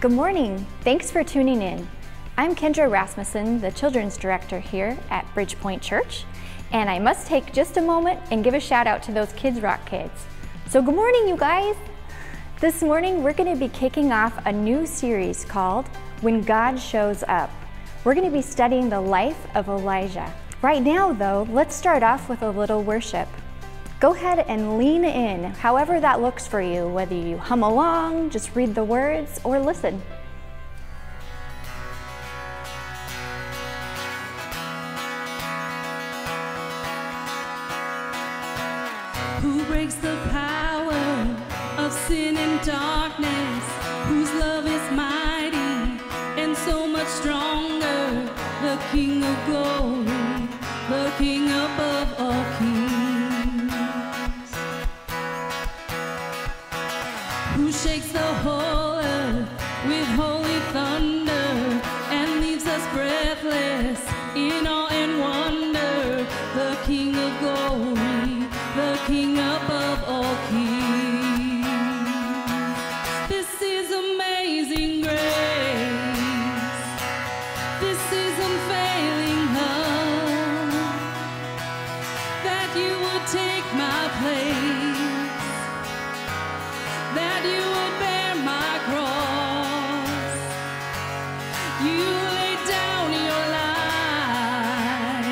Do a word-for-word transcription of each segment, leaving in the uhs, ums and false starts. Good morning. Thanks for tuning in. I'm Kendra Rasmussen, the Children's Director here at Bridgepoint Church, and I must take just a moment and give a shout out to those Kids Rock kids. So good morning, you guys. This morning, we're going to be kicking off a new series called When God Shows Up. We're going to be studying the life of Elijah. Right now, though, let's start off with a little worship. Go ahead and lean in, however that looks for you, whether you hum along, just read the words, or listen. Who breaks the power of sin and darkness, whose love is mighty and so much stronger, the King of glory, the King above all kings. Who shakes the whole earth with holy thunder and leaves us breathless in awe and wonder, the King of glory, the King above all kings. This is amazing grace, this is unfailing love, that you would take my place, that you would bear my cross, you laid down your life,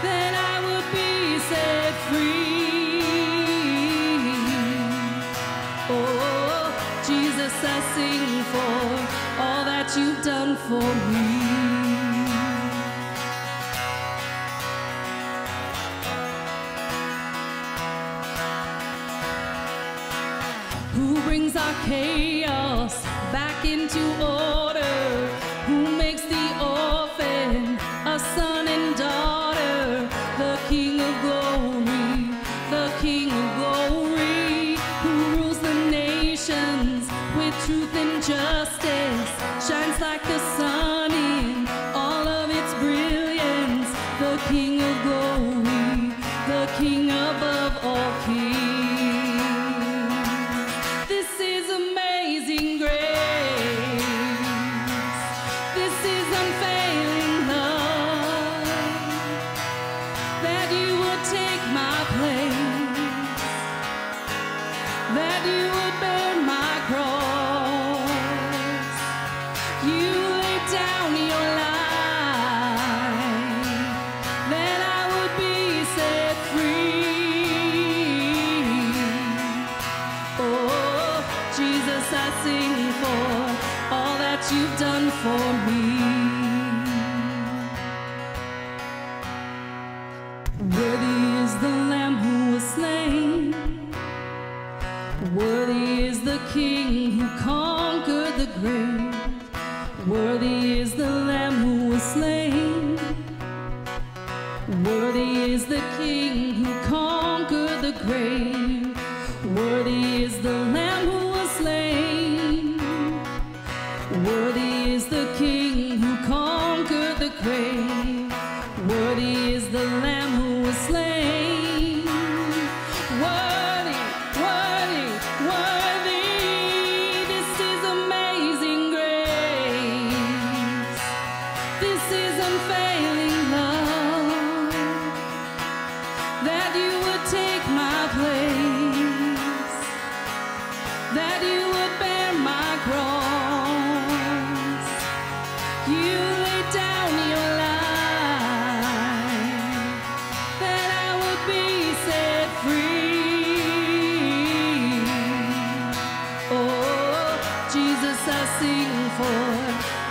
that I would be set free. Oh, Jesus, I sing for all that you've done for me. Our chaos back into order, who makes the orphan a son and daughter, the King of glory, the King of glory, who rules the nations with truth and justice, shines like the sun in all of its brilliance, the King of glory, the King above all kings. You've done for me. Worthy is the Lamb who was slain. Worthy is the King who conquered the grave. Worthy is the Lamb who was slain. Worthy is the King who conquered the grave. Worthy is the Lamb who was slain. Worthy is the King who conquered the grave. Worthy is the Lamb who was slain. Worthy, worthy, worthy. This is amazing grace. This is unfailing love. That you would take my place. That you would bear my cross.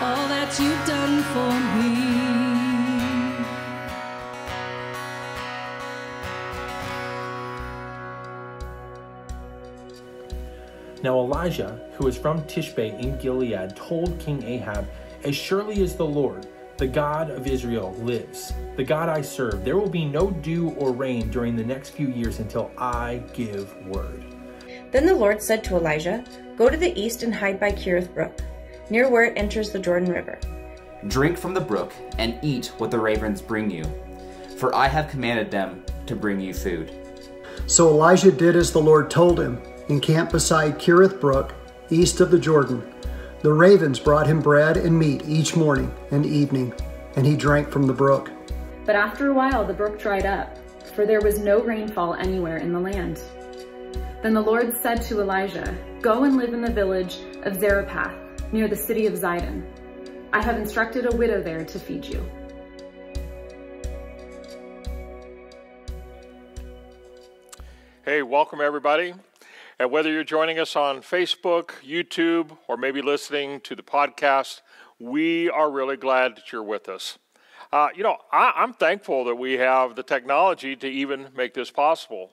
All that you've done for me. Now Elijah, who was from Tishbe in Gilead, told King Ahab, "As surely as the Lord, the God of Israel, lives, the God I serve, there will be no dew or rain during the next few years until I give word." Then the Lord said to Elijah, "Go to the east and hide by Kerith Brook, near where it enters the Jordan River. Drink from the brook and eat what the ravens bring you, for I have commanded them to bring you food." So Elijah did as the Lord told him and camped beside Kerith Brook, east of the Jordan. The ravens brought him bread and meat each morning and evening, and he drank from the brook. But after a while the brook dried up, for there was no rainfall anywhere in the land. Then the Lord said to Elijah, "Go and live in the village of Zarephath, near the city of Sidon. I have instructed a widow there to feed you." Hey, welcome everybody. And whether you're joining us on Facebook, YouTube, or maybe listening to the podcast, we are really glad that you're with us. Uh, you know, I, I'm thankful that we have the technology to even make this possible.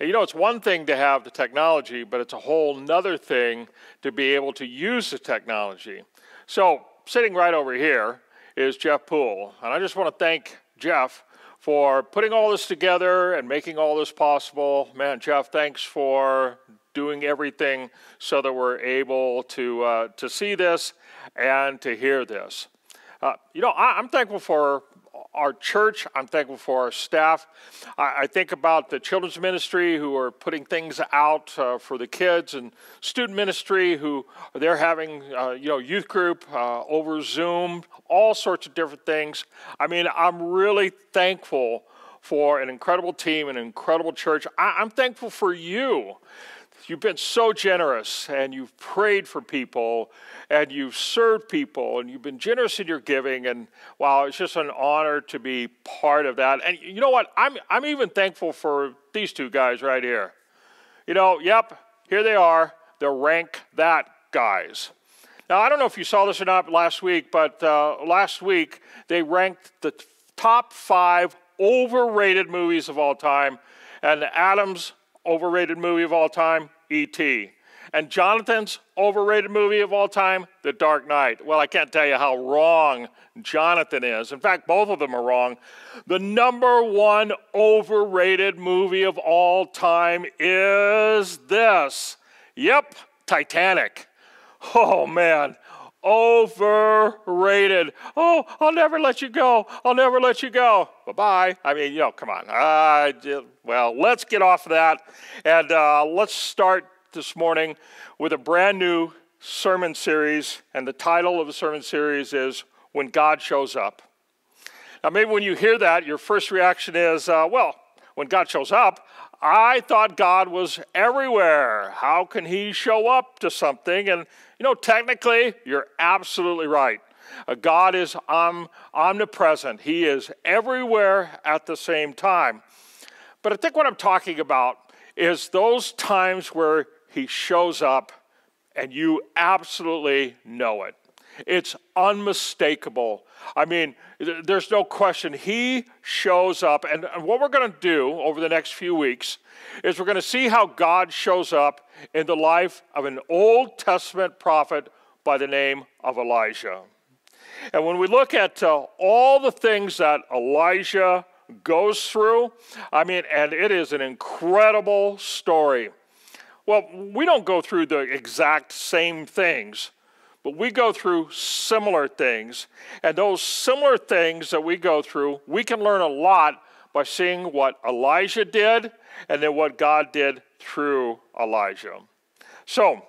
And, you know, it's one thing to have the technology, but it's a whole nother thing to be able to use the technology. So, sitting right over here is Jeff Poole, and I just want to thank Jeff for putting all this together and making all this possible. Man, Jeff, thanks for doing everything so that we're able to, uh, to see this and to hear this. Uh, you know, I, I'm thankful for our church. I'm thankful for our staff. I, I think about the children's ministry who are putting things out uh, for the kids, and student ministry who they're having, uh, you know, youth group uh, over Zoom, all sorts of different things. I mean, I'm really thankful for an incredible team, an incredible church. I, I'm thankful for you. You've been so generous, and you've prayed for people, and you've served people, and you've been generous in your giving, and wow, it's just an honor to be part of that. And you know what? I'm, I'm even thankful for these two guys right here. You know, yep, here they are, the Rank That guys. Now, I don't know if you saw this or not last week, but uh, last week they ranked the top five overrated movies of all time, and Adam's overrated movie of all time, E T And Jonathan's overrated movie of all time, The Dark Knight. Well, I can't tell you how wrong Jonathan is. In fact, both of them are wrong. The number one overrated movie of all time is this. Yep, Titanic. Oh, man. Overrated. Oh, I'll never let you go. I'll never let you go. Bye-bye. I mean, you know, come on. Uh, well, let's get off of that. And uh, let's start this morning with a brand new sermon series. And the title of the sermon series is When God Shows Up. Now, maybe when you hear that, your first reaction is, uh, well, when God shows up, I thought God was everywhere. How can he show up to something? And, you know, technically, you're absolutely right. Uh, God is om omnipresent. He is everywhere at the same time. But I think what I'm talking about is those times where he shows up and you absolutely know it. It's unmistakable. I mean, there's no question. He shows up. And what we're going to do over the next few weeks is we're going to see how God shows up in the life of an Old Testament prophet by the name of Elijah. And when we look at uh, all the things that Elijah goes through, I mean, and it is an incredible story. Well, we don't go through the exact same things, but we go through similar things, and those similar things that we go through, we can learn a lot by seeing what Elijah did and then what God did through Elijah. So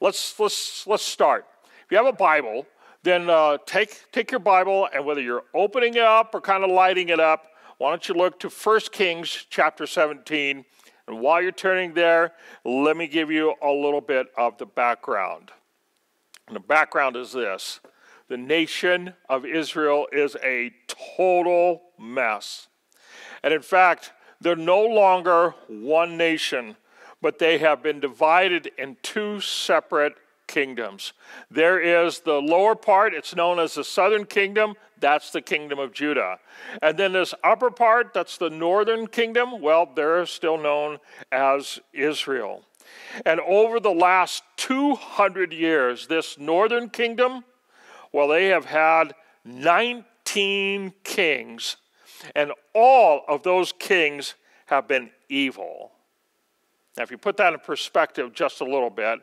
let's, let's, let's start. If you have a Bible, then uh, take, take your Bible, and whether you're opening it up or kind of lighting it up, why don't you look to First Kings chapter seventeen, and while you're turning there, let me give you a little bit of the background. And the background is this. The nation of Israel is a total mess. And in fact, they're no longer one nation, but they have been divided in two separate kingdoms. There is the lower part, it's known as the southern kingdom, that's the kingdom of Judah. And then this upper part, that's the northern kingdom, well, they're still known as Israel. And over the last two hundred years, this northern kingdom, well, they have had nineteen kings, and all of those kings have been evil. Now, if you put that in perspective just a little bit,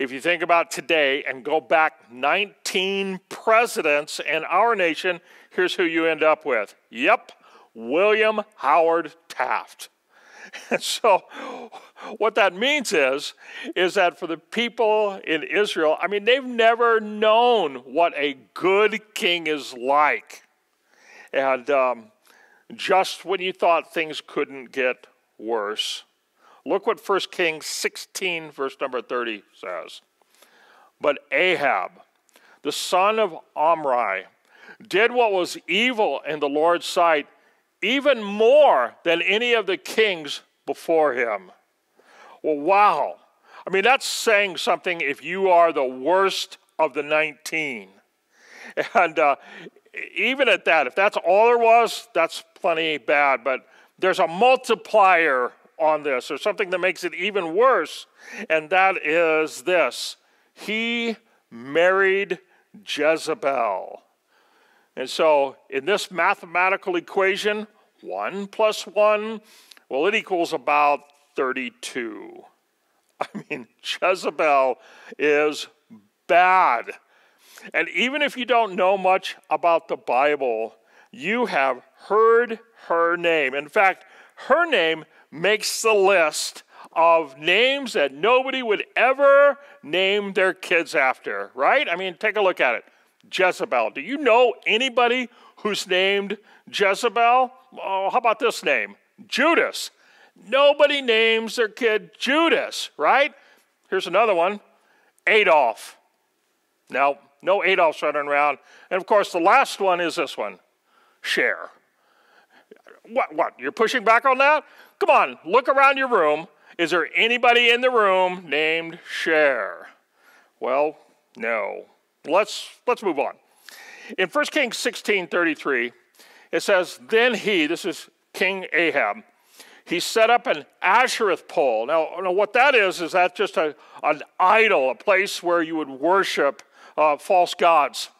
if you think about today and go back nineteen presidents in our nation, here's who you end up with. Yep, William Howard Taft. And so what that means is, is that for the people in Israel, I mean, they've never known what a good king is like. And um, just when you thought things couldn't get worse, look what First Kings sixteen, verse number thirty says. But Ahab, the son of Omri, did what was evil in the Lord's sight, even more than any of the kings before him. Well, wow. I mean, that's saying something if you are the worst of the nineteen. And uh, even at that, if that's all there was, that's plenty bad. But there's a multiplier on this, or something that makes it even worse, and that is this. He married Jezebel. And so in this mathematical equation, one plus one, well, it equals about thirty-two. I mean, Jezebel is bad. And even if you don't know much about the Bible, you have heard her name. In fact, her name makes the list of names that nobody would ever name their kids after, right? I mean, take a look at it. Jezebel. Do you know anybody who's named Jezebel? Oh, how about this name? Judas. Nobody names their kid Judas, right? Here's another one. Adolf. Now, no Adolfs running around. And of course, the last one is this one. Cher. What, what? You're pushing back on that? Come on, look around your room. Is there anybody in the room named Cher? Well, no. Let's, let's move on. In First Kings sixteen, thirty-three, it says, then he, this is King Ahab, he set up an Asherah pole. Now, now what that is, is that just a, an idol, a place where you would worship uh, false gods.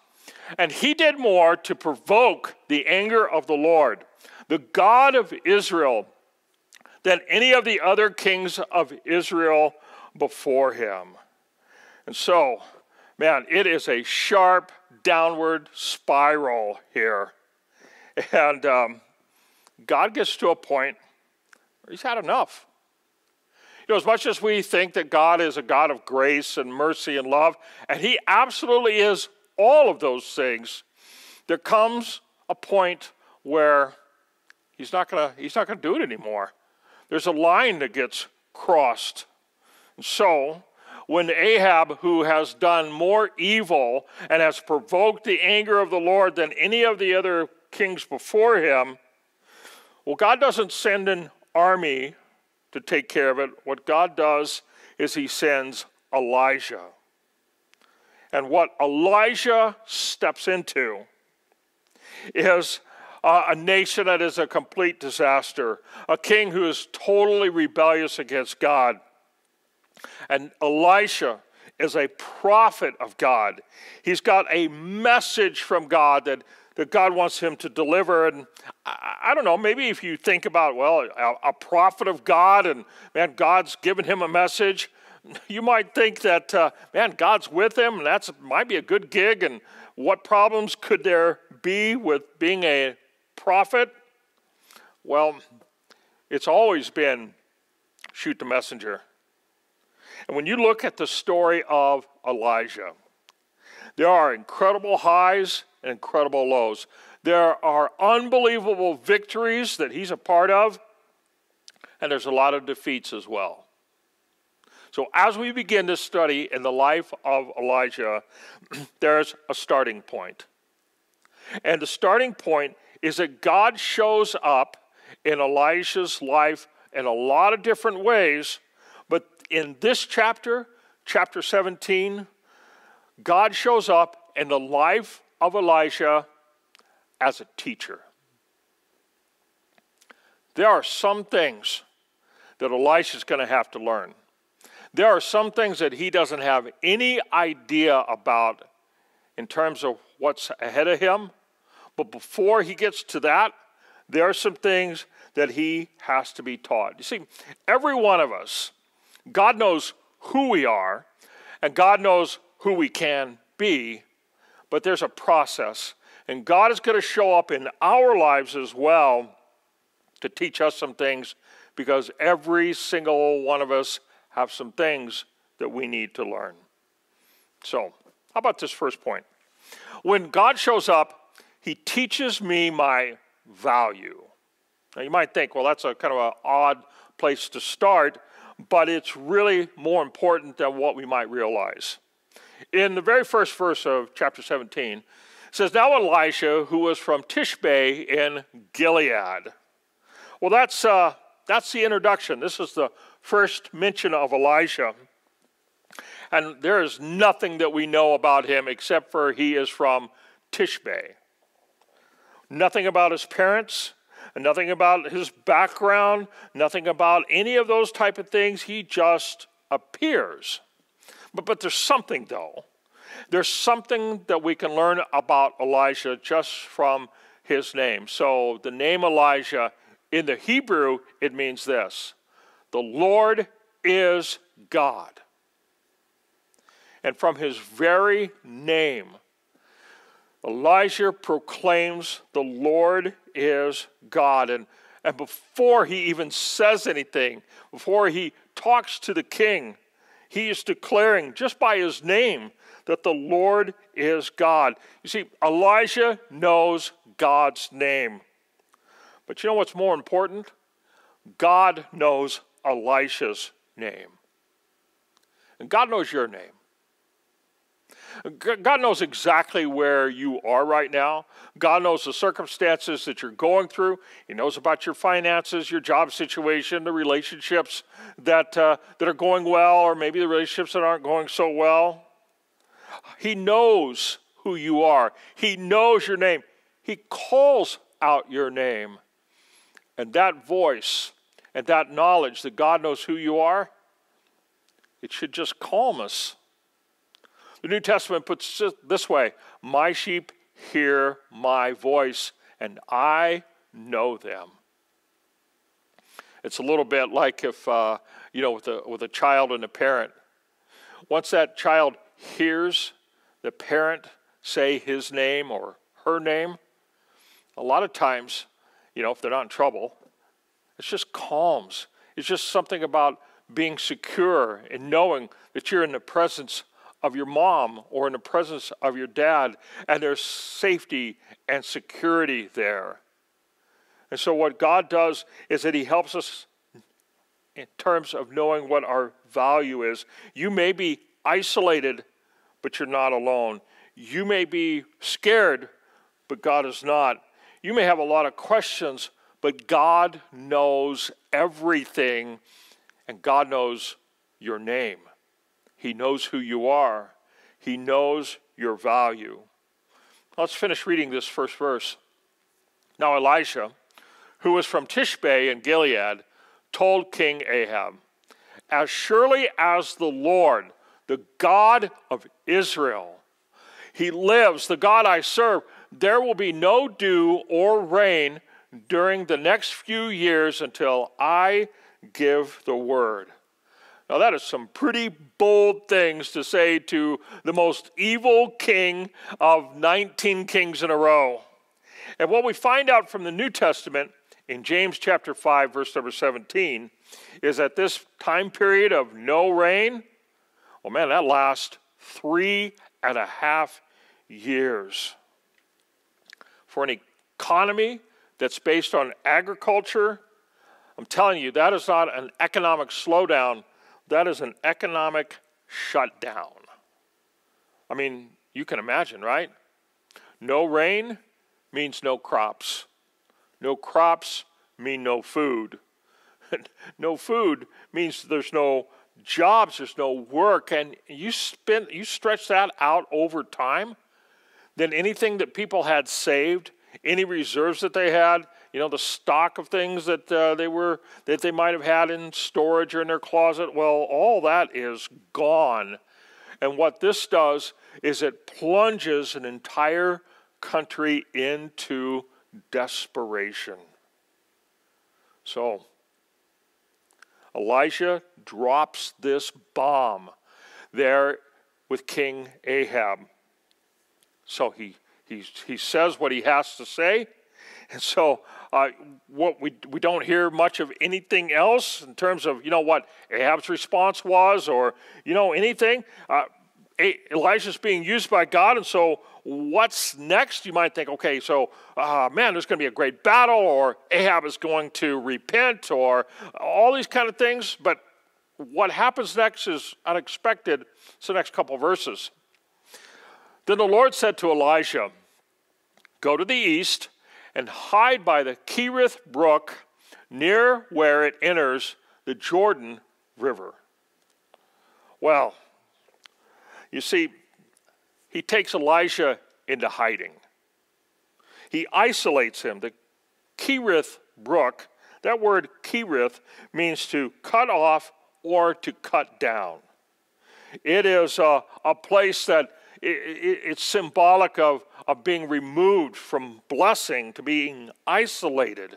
And he did more to provoke the anger of the Lord, the God of Israel, than any of the other kings of Israel before him. And so, man, it is a sharp downward spiral here. And um, God gets to a point where he's had enough. You know, as much as we think that God is a God of grace and mercy and love, and he absolutely is all of those things, there comes a point where he's not gonna, he's not gonna do it anymore. There's a line that gets crossed. And so, when Ahab, who has done more evil and has provoked the anger of the Lord than any of the other kings before him, well, God doesn't send an army to take care of it. What God does is he sends Elijah. And what Elijah steps into is Uh, a nation that is a complete disaster, a king who is totally rebellious against God. And Elisha is a prophet of God. He's got a message from God that, that God wants him to deliver. And I, I don't know, maybe if you think about, well, a, a prophet of God and, man, God's given him a message, you might think that, uh, man, God's with him, and that might be a good gig, and what problems could there be with being a prophet? Well, it's always been shoot the messenger. And when you look at the story of Elijah, there are incredible highs and incredible lows. There are unbelievable victories that he's a part of, and there's a lot of defeats as well. So as we begin to study in the life of Elijah, there's a starting point. And the starting point is that God shows up in Elijah's life in a lot of different ways. But in this chapter, chapter seventeen, God shows up in the life of Elijah as a teacher. There are some things that Elisha's going to have to learn. There are some things that he doesn't have any idea about in terms of what's ahead of him. But before he gets to that, there are some things that he has to be taught. You see, every one of us, God knows who we are, and God knows who we can be, but there's a process. And God is going to show up in our lives as well to teach us some things because every single one of us have some things that we need to learn. So, how about this first point? When God shows up, he teaches me my value. Now, you might think, well, that's a kind of an odd place to start, but it's really more important than what we might realize. In the very first verse of chapter seventeen, it says, "Now Elisha, who was from Tishbe in Gilead." Well, that's, uh, that's the introduction. This is the first mention of Elisha. And there is nothing that we know about him except for he is from Tishbe. Nothing about his parents, nothing about his background, nothing about any of those type of things. He just appears. But, but there's something, though. There's something that we can learn about Elijah just from his name. So the name Elijah, in the Hebrew, it means this: the Lord is God. And from his very name, Elijah proclaims the Lord is God. And, and before he even says anything, before he talks to the king, he is declaring just by his name that the Lord is God. You see, Elijah knows God's name. But you know what's more important? God knows Elisha's name. And God knows your name. God knows exactly where you are right now. God knows the circumstances that you're going through. He knows about your finances, your job situation, the relationships that, uh, that are going well, or maybe the relationships that aren't going so well. He knows who you are. He knows your name. He calls out your name. And that voice and that knowledge that God knows who you are, it should just calm us. The New Testament puts it this way: my sheep hear my voice, and I know them. It's a little bit like if, uh, you know, with a, with a child and a parent. Once that child hears the parent say his name or her name, a lot of times, you know, if they're not in trouble, it just calms. It's just something about being secure and knowing that you're in the presence of of your mom or in the presence of your dad, and there's safety and security there. And so what God does is that he helps us in terms of knowing what our value is. You may be isolated, but you're not alone. You may be scared, but God is not. You may have a lot of questions, but God knows everything, and God knows your name. He knows who you are. He knows your value. Let's finish reading this first verse. "Now Elisha, who was from Tishbe in Gilead, told King Ahab, 'As surely as the Lord, the God of Israel, he lives, the God I serve, there will be no dew or rain during the next few years until I give the word.'" Now, that is some pretty bold things to say to the most evil king of nineteen kings in a row. And what we find out from the New Testament in James chapter five, verse number seventeen, is that this time period of no rain, oh man, that lasts three and a half years. For an economy that's based on agriculture, I'm telling you, that is not an economic slowdown. That is an economic shutdown. I mean, you can imagine, right? No rain means no crops. No crops mean no food. No food means there's no jobs, there's no work. And you spend, you stretch that out over time, then anything that people had saved, any reserves that they had, you know, the stock of things that uh, they were that they might have had in storage or in their closet, well, all that is gone. And what this does is it plunges an entire country into desperation. So Elisha drops this bomb there with King Ahab. So he he he says what he has to say. And so Uh, what we, we don't hear much of anything else in terms of, you know, what Ahab's response was or, you know, anything. Uh, Elijah's being used by God, and so what's next? You might think, okay, so, uh, man, there's going to be a great battle, or Ahab is going to repent, or all these kind of things. But what happens next is unexpected. It's the next couple of verses. Then the Lord said to Elijah, go to the east and hide by the Kerith Brook near where it enters the Jordan River. Well, you see, he takes Elijah into hiding. He isolates him. The Kerith Brook, that word Kerith means to cut off or to cut down. It is a, a place that it, it, it's symbolic of, of being removed from blessing, to being isolated.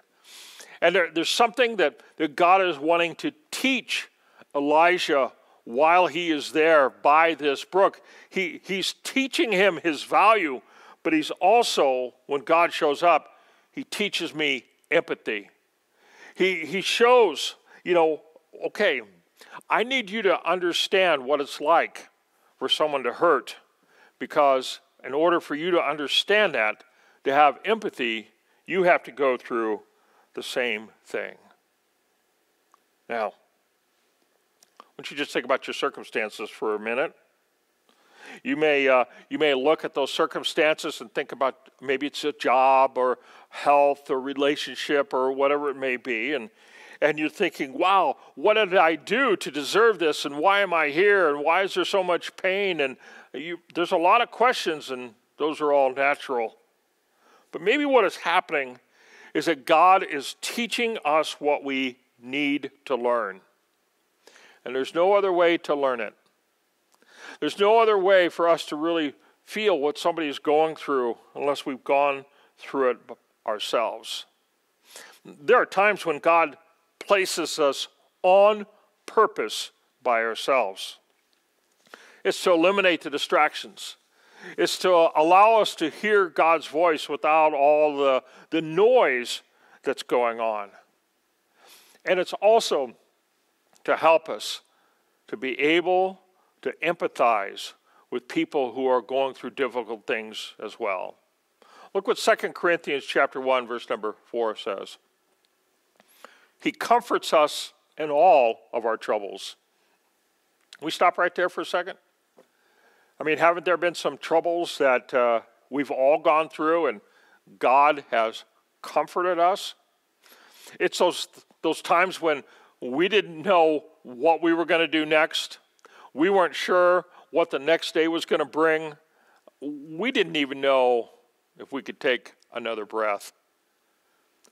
And there, there's something that, that God is wanting to teach Elijah while he is there by this brook. He, he's teaching him his value, but he's also, when God shows up, he teaches me empathy. He, he shows, you know, okay, I need you to understand what it's like for someone to hurt, because in order for you to understand that, to have empathy, you have to go through the same thing. Now, why don't you just think about your circumstances for a minute? You may, uh, you may look at those circumstances and think about maybe it's a job or health or relationship or whatever it may be, and And you're thinking, wow, what did I do to deserve this? And why am I here? And why is there so much pain? And you, there's a lot of questions, and those are all natural. But maybe what is happening is that God is teaching us what we need to learn. And there's no other way to learn it. There's no other way for us to really feel what somebody is going through unless we've gone through it ourselves. There are times when God places us on purpose by ourselves. It's to eliminate the distractions. It's to allow us to hear God's voice without all the, the noise that's going on. And it's also to help us to be able to empathize with people who are going through difficult things as well. Look what Second Corinthians chapter one, verse number four says. He comforts us in all of our troubles. Can we stop right there for a second? I mean, haven't there been some troubles that uh, we've all gone through and God has comforted us? It's those, those times when we didn't know what we were going to do next. We weren't sure what the next day was going to bring. We didn't even know if we could take another breath.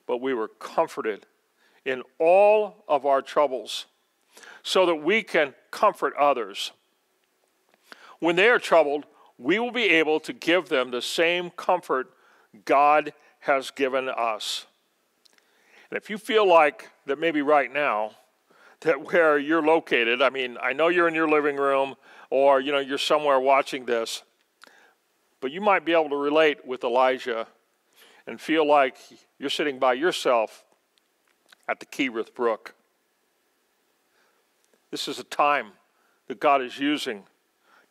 But we were comforted in all of our troubles, so that we can comfort others. When they are troubled, we will be able to give them the same comfort God has given us. And if you feel like that maybe right now, that where you're located, I mean, I know you're in your living room, or you know, you're somewhere watching this, but you might be able to relate with Elijah and feel like you're sitting by yourself at the Kerith Brook. This is a time that God is using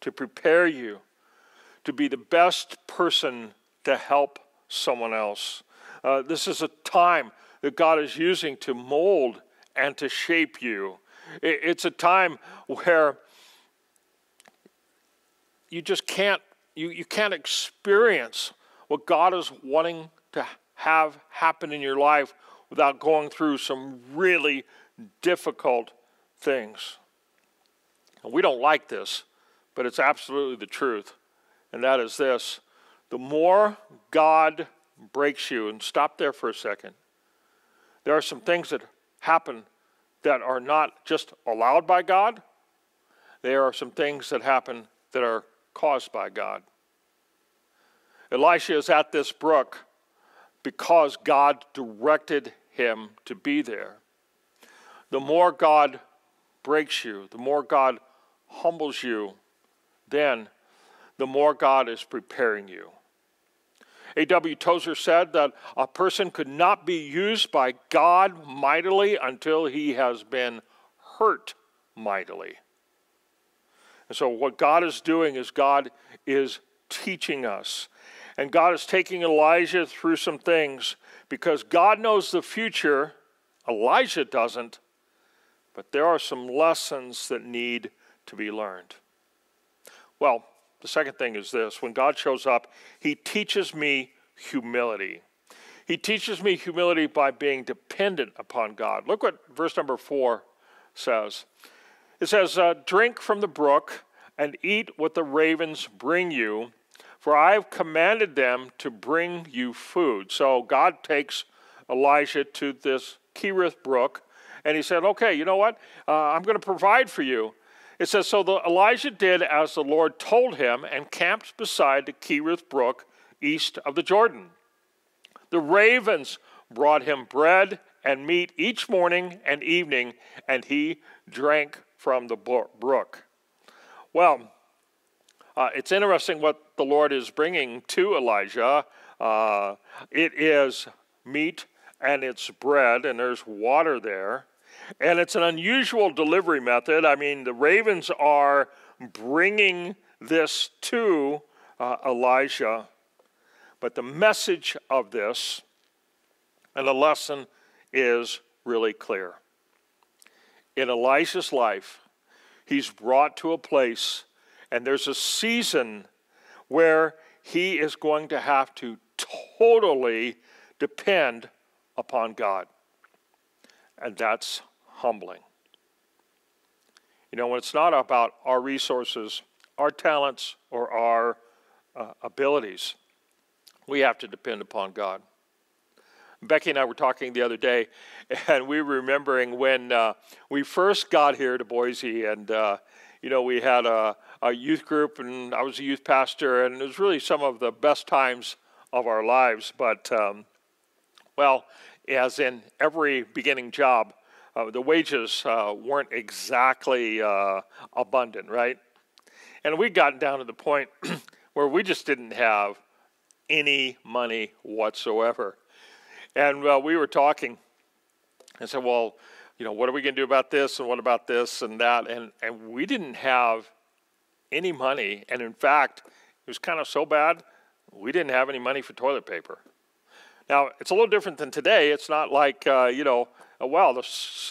to prepare you to be the best person to help someone else. Uh, this is a time that God is using to mold and to shape you. It, it's a time where you just can't, you, you can't experience what God is wanting to have happen in your life without going through some really difficult things. And we don't like this, but it's absolutely the truth. And that is this: the more God breaks you, and stop there for a second, there are some things that happen that are not just allowed by God. There are some things that happen that are caused by God. Elisha is at this brook because God directed him him to be there. The more God breaks you, the more God humbles you, then the more God is preparing you. A W Tozer said that a person could not be used by God mightily until he has been hurt mightily. And so what God is doing is God is teaching us. And God is taking Elijah through some things because God knows the future. Elijah doesn't. But there are some lessons that need to be learned. Well, the second thing is this. When God shows up, he teaches me humility. He teaches me humility by being dependent upon God. Look what verse number four says. It says, uh, drink from the brook and eat what the ravens bring you, for I have commanded them to bring you food. So God takes Elijah to this Kerith Brook, and he said, okay, you know what? Uh, I'm going to provide for you. It says, so the, Elijah did as the Lord told him and camped beside the Kerith Brook east of the Jordan. The ravens brought him bread and meat each morning and evening, and he drank from the brook. Well, uh, it's interesting what the Lord is bringing to Elijah. Uh, it is meat and it's bread, and there's water there. And it's an unusual delivery method. I mean, the ravens are bringing this to uh, Elijah. But the message of this and the lesson is really clear. In Elijah's life, he's brought to a place, and there's a season where he is going to have to totally depend upon God. And that's humbling. You know, when it's not about our resources, our talents, or our uh, abilities, we have to depend upon God. Becky and I were talking the other day, and we were remembering when uh, we first got here to Boise, and, uh, you know, we had a, a youth group, and I was a youth pastor, and it was really some of the best times of our lives. But, um, well, as in every beginning job, uh, the wages uh, weren't exactly uh, abundant, right? And we'd gotten down to the point where we just didn't have any money whatsoever. And uh, we were talking and said, well, you know, what are we going to do about this and what about this and that? And, and we didn't have any money. And in fact, it was kind of so bad, we didn't have any money for toilet paper. Now, it's a little different than today. It's not like, uh, you know, oh, well, the,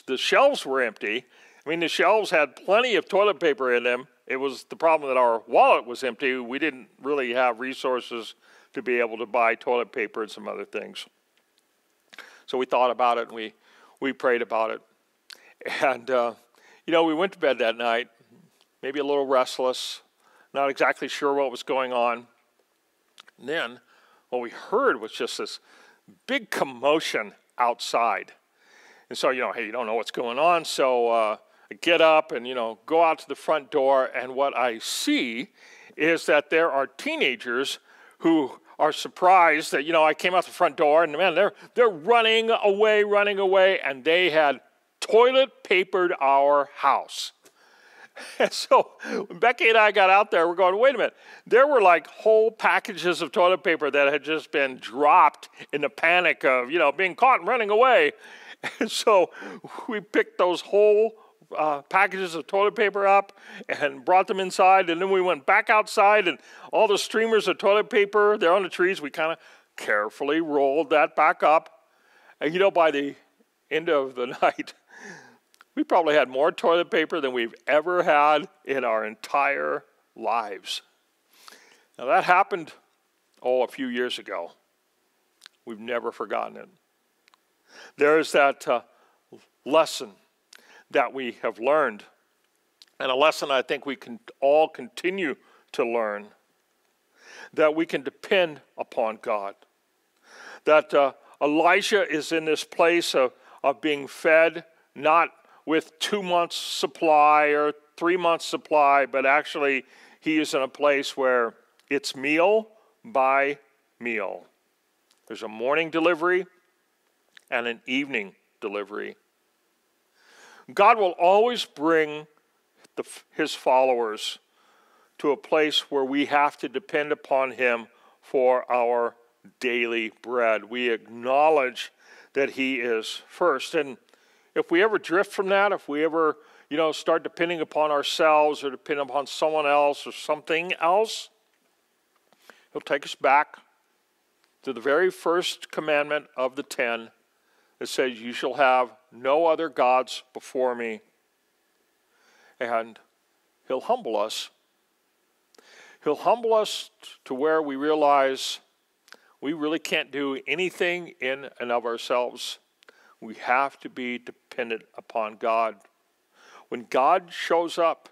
the shelves were empty. I mean, the shelves had plenty of toilet paper in them. It was the problem that our wallet was empty. We didn't really have resources to be able to buy toilet paper and some other things. So we thought about it, and we, we prayed about it. And, uh, you know, we went to bed that night, maybe a little restless, not exactly sure what was going on. And then what we heard was just this big commotion outside. And so, you know, hey, you don't know what's going on. So uh, I get up and, you know, go out to the front door. And what I see is that there are teenagers who are surprised that, you know, I came out the front door, and man, they're, they're running away, running away, and they had toilet papered our house. And so when Becky and I got out there, we're going, wait a minute. There were like whole packages of toilet paper that had just been dropped in the panic of, you know, being caught and running away. And so we picked those whole Uh, packages of toilet paper up and brought them inside, and then we went back outside, and all the streamers of toilet paper, they're on the trees. We kind of carefully rolled that back up, and you know, by the end of the night, we probably had more toilet paper than we've ever had in our entire lives. Now that happened, oh, a few years ago. We've never forgotten it. There's that uh, lesson that we have learned, and a lesson I think we can all continue to learn, that we can depend upon God. That uh, Elijah is in this place of, of being fed, not with two months supply or three months supply, but actually he is in a place where it's meal by meal. There's a morning delivery and an evening delivery. God will always bring the, his followers to a place where we have to depend upon him for our daily bread. We acknowledge that he is first. And if we ever drift from that, if we ever, you know, start depending upon ourselves or depending upon someone else or something else, he'll take us back to the very first commandment of the ten that says, you shall have no other gods before me. And he'll humble us. He'll humble us to where we realize we really can't do anything in and of ourselves. We have to be dependent upon God. When God shows up,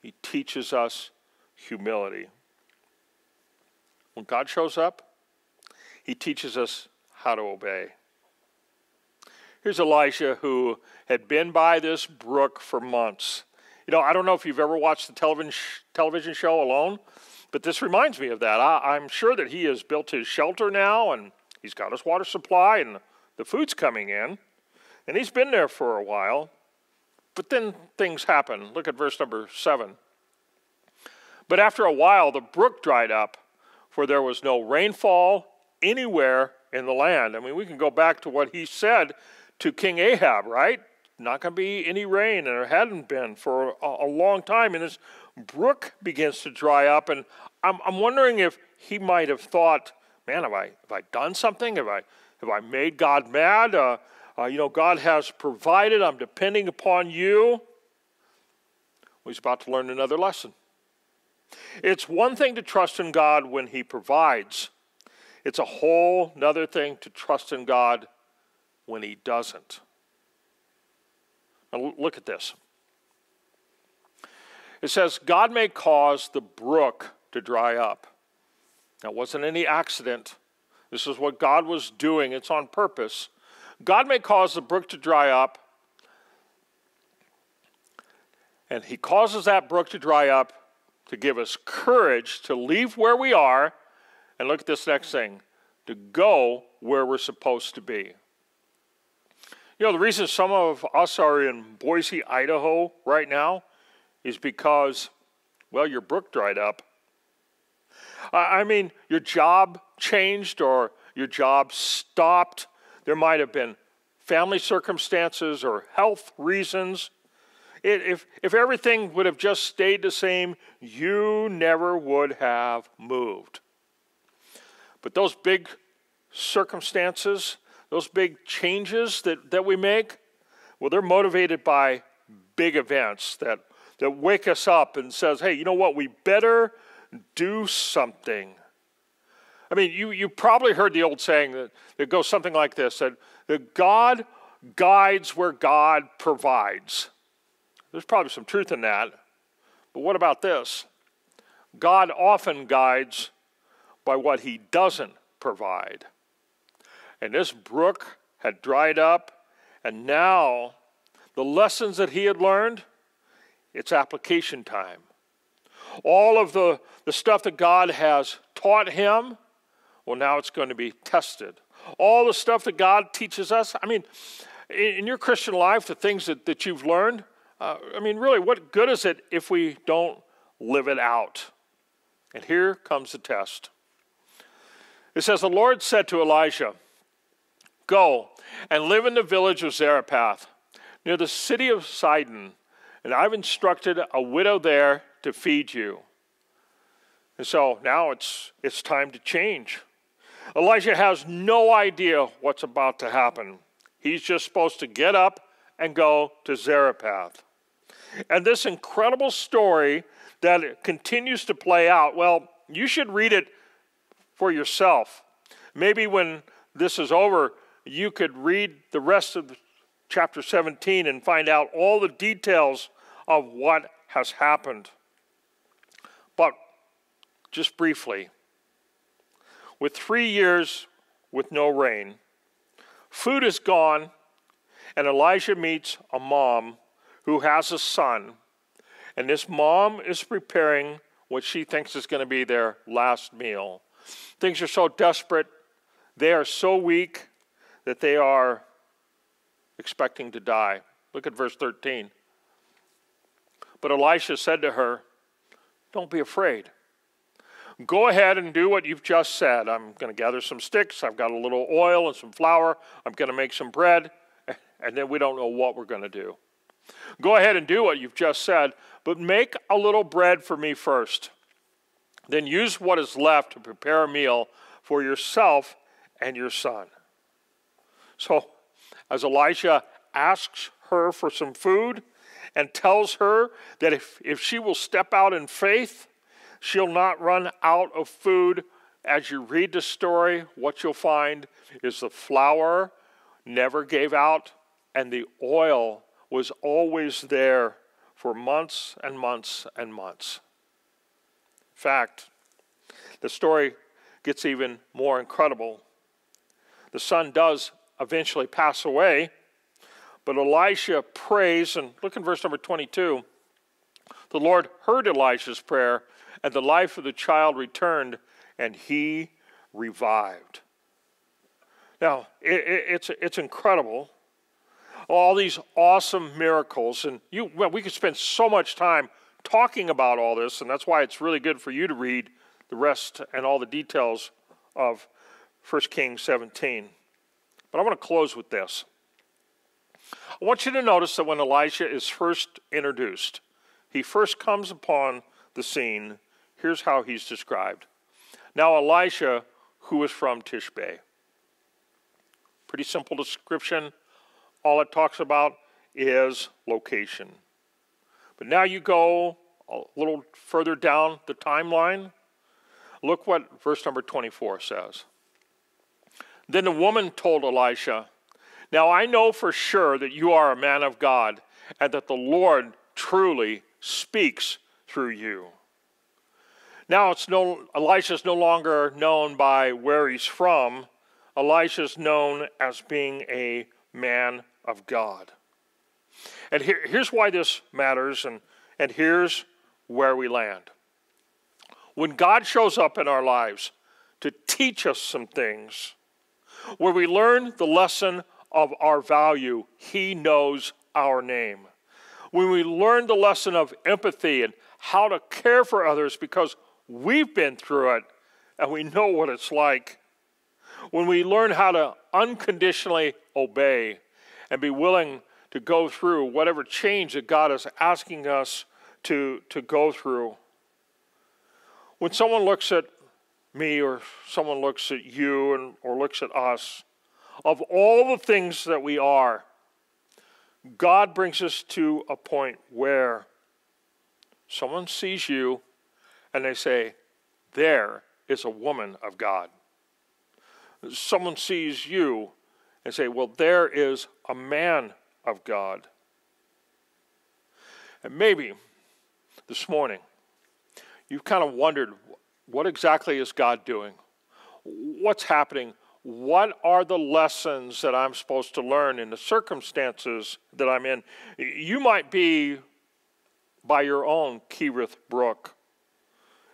he teaches us humility. When God shows up, he teaches us how to obey. Here's Elijah, who had been by this brook for months. You know, I don't know if you've ever watched the television sh- television show Alone, but this reminds me of that. I, I'm sure that he has built his shelter now, and he's got his water supply, and the food's coming in, and he's been there for a while. But then things happen. Look at verse number seven. But after a while, the brook dried up, for there was no rainfall anywhere in the land. I mean, we can go back to what he said to King Ahab, right? Not going to be any rain, and there hadn't been for a, a long time. And this brook begins to dry up, and I'm, I'm wondering if he might have thought, man, have I have I done something? Have I have I made God mad? Uh, uh, you know, God has provided. I'm depending upon you. Well, he's about to learn another lesson. It's one thing to trust in God when he provides. It's a whole nother thing to trust in God when he doesn't. Now look at this. It says, God may cause the brook to dry up. Now, it wasn't any accident. This is what God was doing. It's on purpose. God may cause the brook to dry up. And he causes that brook to dry up to give us courage to leave where we are. And look at this next thing, to go where we're supposed to be. You know, the reason some of us are in Boise, Idaho right now is because, well, your brook dried up. I mean, your job changed or your job stopped. There might have been family circumstances or health reasons. It, if, if everything would have just stayed the same, you never would have moved. But those big circumstances, those big changes that, that we make, well, they're motivated by big events that, that wake us up and says, hey, you know what, we better do something. I mean, you, you probably heard the old saying that, that goes something like this, that, that God guides where God provides. There's probably some truth in that. But what about this? God often guides by what he doesn't provide. And this brook had dried up, and now the lessons that he had learned, it's application time. All of the, the stuff that God has taught him, well, now it's going to be tested. All the stuff that God teaches us, I mean, in, in your Christian life, the things that, that you've learned, uh, I mean, really, what good is it if we don't live it out? And here comes the test. It says, the Lord said to Elijah, go and live in the village of Zarephath, near the city of Sidon, and I've instructed a widow there to feed you. And so now it's, it's time to change. Elijah has no idea what's about to happen. He's just supposed to get up and go to Zarephath. And this incredible story that continues to play out, well, you should read it for yourself. Maybe when this is over, you could read the rest of chapter seventeen and find out all the details of what has happened. But just briefly, with three years with no rain, food is gone, and Elijah meets a mom who has a son, and this mom is preparing what she thinks is going to be their last meal. Things are so desperate, they are so weak, that they are expecting to die. Look at verse thirteen. But Elisha said to her, don't be afraid. go ahead and do what you've just said. I'm going to gather some sticks. I've got a little oil and some flour. I'm going to make some bread. And then we don't know what we're going to do. Go ahead and do what you've just said, but make a little bread for me first. Then use what is left to prepare a meal for yourself and your son. So as Elisha asks her for some food and tells her that if, if she will step out in faith, she'll not run out of food. As you read the story, what you'll find is the flour never gave out and the oil was always there for months and months and months. In fact, the story gets even more incredible. The son does eventually pass away, but Elisha prays, and look in verse number twenty-two. The Lord heard Elisha's prayer, and the life of the child returned, and he revived. Now, it, it, it's, it's incredible. All these awesome miracles, and you, well, we could spend so much time talking about all this, and that's why it's really good for you to read the rest and all the details of First Kings seventeen. But I want to close with this. I want you to notice that when Elisha is first introduced, he first comes upon the scene. Here's how he's described. Now Elisha, who was from Tishbe. Pretty simple description. All it talks about is location. But now you go a little further down the timeline. Look what verse number twenty-four says. Then the woman told Elisha, now I know for sure that you are a man of God and that the Lord truly speaks through you. Now it's no, Elisha's no longer known by where he's from. Elisha's known as being a man of God. And here, here's why this matters, and, and here's where we land. When God shows up in our lives to teach us some things, where we learn the lesson of our value, he knows our name. When we learn the lesson of empathy and how to care for others because we've been through it and we know what it's like. When we learn how to unconditionally obey and be willing to go through whatever change that God is asking us to, to go through. When someone looks at me or someone looks at you and or looks at us, of all the things that we are, God brings us to a point where someone sees you and they say, there is a woman of God. Someone sees you and say, well, there is a man of God. And maybe this morning, you've kind of wondered, what exactly is God doing? What's happening? What are the lessons that I'm supposed to learn in the circumstances that I'm in? You might be by your own Kerith Brook.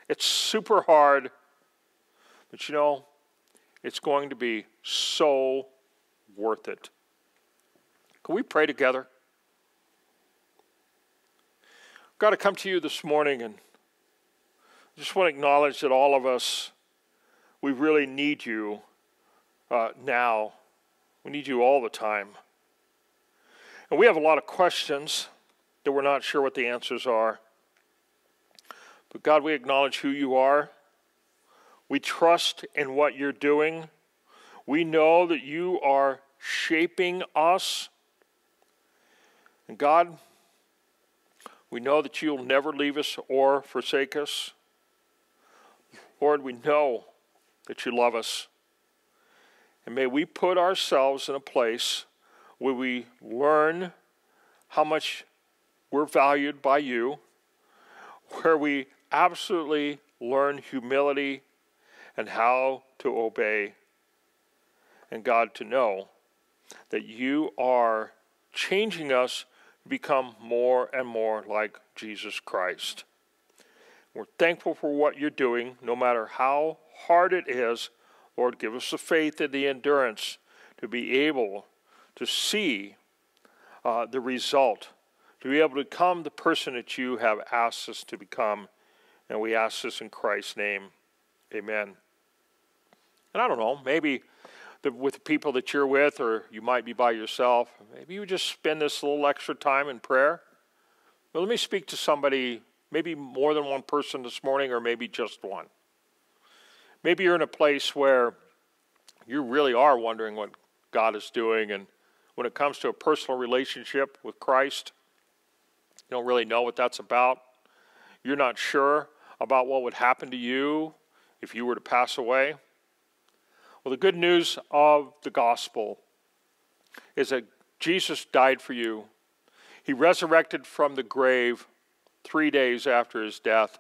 It's super hard, but you know, it's going to be so worth it. Can we pray together? God, I come to you this morning and I just want to acknowledge that all of us, we really need you uh, now. We need you all the time. And we have a lot of questions that we're not sure what the answers are. But God, we acknowledge who you are. We trust in what you're doing. We know that you are shaping us. And God, we know that you'll never leave us or forsake us. Lord, we know that you love us. And may we put ourselves in a place where we learn how much we're valued by you, where we absolutely learn humility and how to obey, and God, to know that you are changing us to become more and more like Jesus Christ. We're thankful for what you're doing, no matter how hard it is. Lord, give us the faith and the endurance to be able to see uh, the result, to be able to become the person that you have asked us to become, and we ask this in Christ's name. Amen. And I don't know, maybe the, with the people that you're with, or you might be by yourself, maybe you just spend this little extra time in prayer. But let me speak to somebody, maybe more than one person this morning, or maybe just one. Maybe you're in a place where you really are wondering what God is doing, and when it comes to a personal relationship with Christ, you don't really know what that's about. You're not sure about what would happen to you if you were to pass away. Well, the good news of the gospel is that Jesus died for you. He resurrected from the grave three days after his death,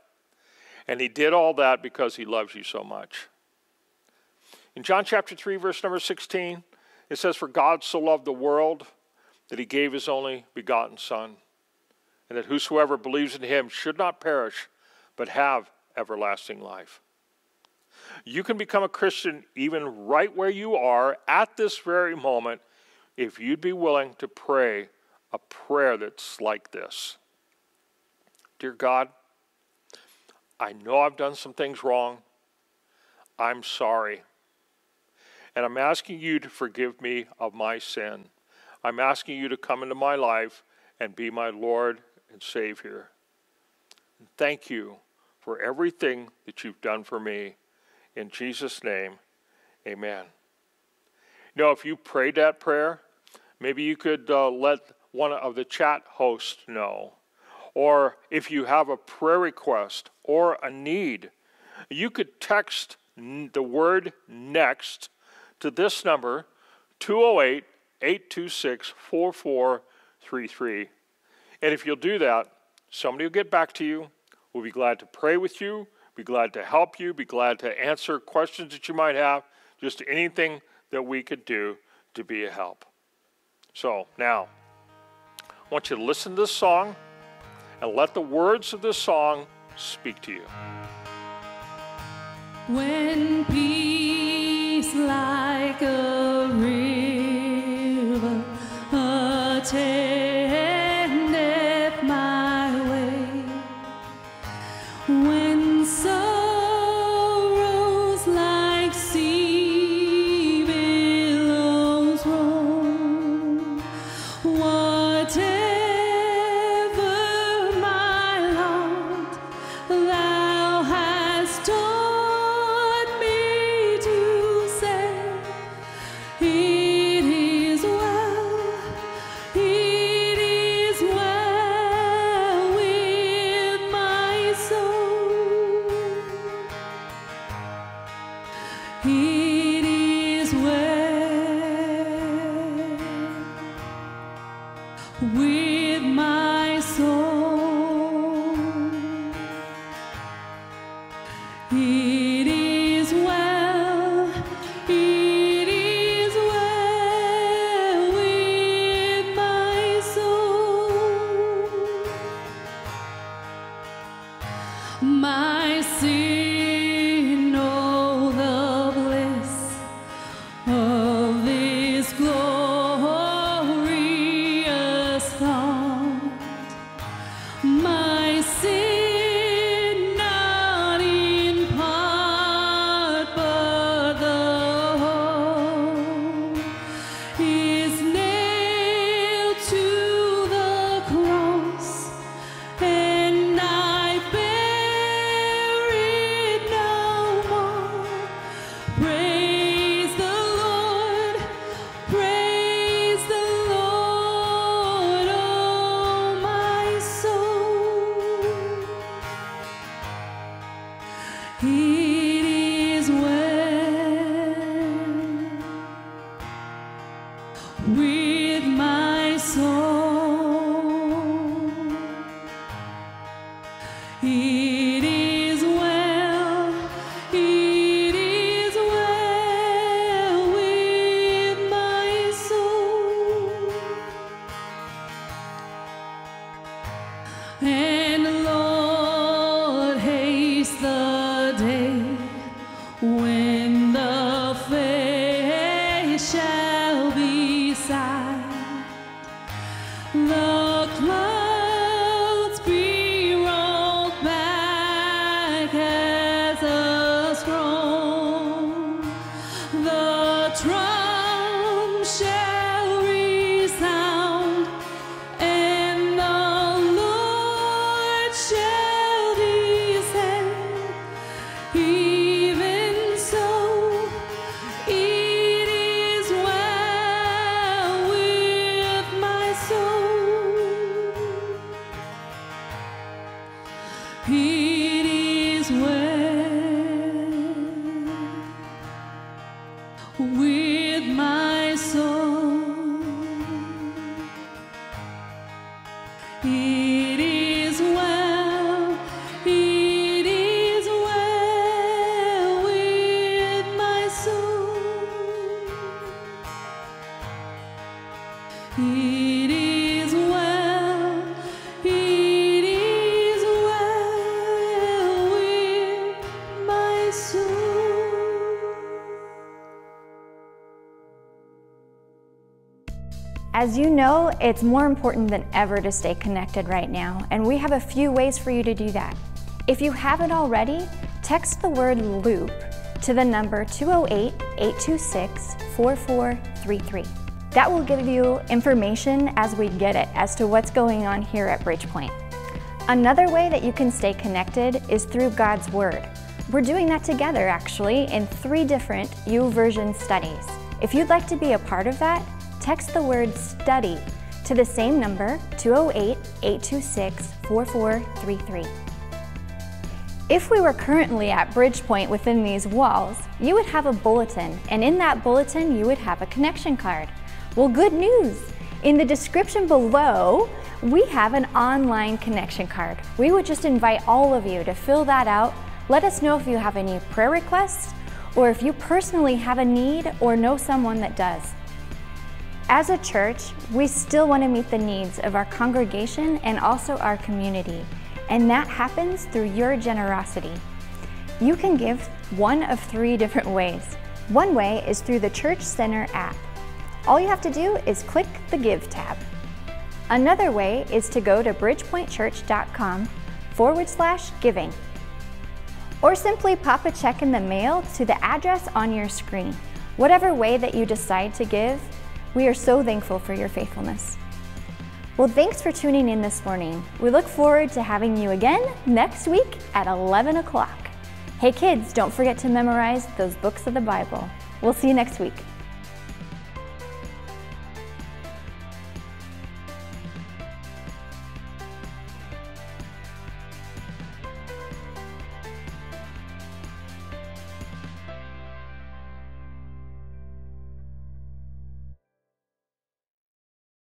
and he did all that because he loves you so much. In John chapter three, verse number sixteen, it says, "For God so loved the world that he gave his only begotten Son, and that whosoever believes in him should not perish, but have everlasting life." You can become a Christian even right where you are at this very moment if you'd be willing to pray a prayer that's like this. Dear God, I know I've done some things wrong. I'm sorry. And I'm asking you to forgive me of my sin. I'm asking you to come into my life and be my Lord and Savior. And thank you for everything that you've done for me. In Jesus' name, amen. You know, if you prayed that prayer, maybe you could uh, let one of the chat hosts know. Or if you have a prayer request or a need, you could text the word NEXT to this number, two oh eight, eight two six, four four three three. And if you'll do that, somebody will get back to you. We'll be glad to pray with you. Be glad to help you. Be glad to answer questions that you might have. Just anything that we could do to be a help. So now, I want you to listen to this song and let the words of this song speak to you. When peace like a river attendeth my way, when sorrows like sea billows roll, whatever my lot thou hast taught me to say, it is well, it is well with my soul. It is well with my soul. It is well, it is well with my soul. My sin, oh, the bliss of this glorious thought. My sin, not in part, but the whole, is nailed to the cross, and I bear it no more. Praise the Lord, praise the Lord, oh my soul. It is well with my soul. It is well, it is well with my soul. And Lord, haste the day when the face shall be silent, the clouds be rolled back as a scroll. As you know, it's more important than ever to stay connected right now, and we have a few ways for you to do that. If you haven't already, text the word LOOP to the number two oh eight, eight two six, four four three three. That will give you information as we get it as to what's going on here at Bridgepoint. Another way that you can stay connected is through God's Word. We're doing that together, actually, in three different YouVersion studies. If you'd like to be a part of that, text the word STUDY to the same number, two oh eight, eight two six, four four three three. If we were currently at Bridgepoint within these walls, you would have a bulletin, and in that bulletin you would have a connection card. Well, good news! In the description below, we have an online connection card. We would just invite all of you to fill that out. Let us know if you have any prayer requests, or if you personally have a need or know someone that does. As a church, we still want to meet the needs of our congregation and also our community, and that happens through your generosity. You can give one of three different ways. One way is through the Church Center app. All you have to do is click the Give tab. Another way is to go to bridgepointchurch.com forward slash giving, or simply pop a check in the mail to the address on your screen. Whatever way that you decide to give, we are so thankful for your faithfulness. Well, thanks for tuning in this morning. We look forward to having you again next week at eleven o'clock. Hey kids, don't forget to memorize those books of the Bible. We'll see you next week.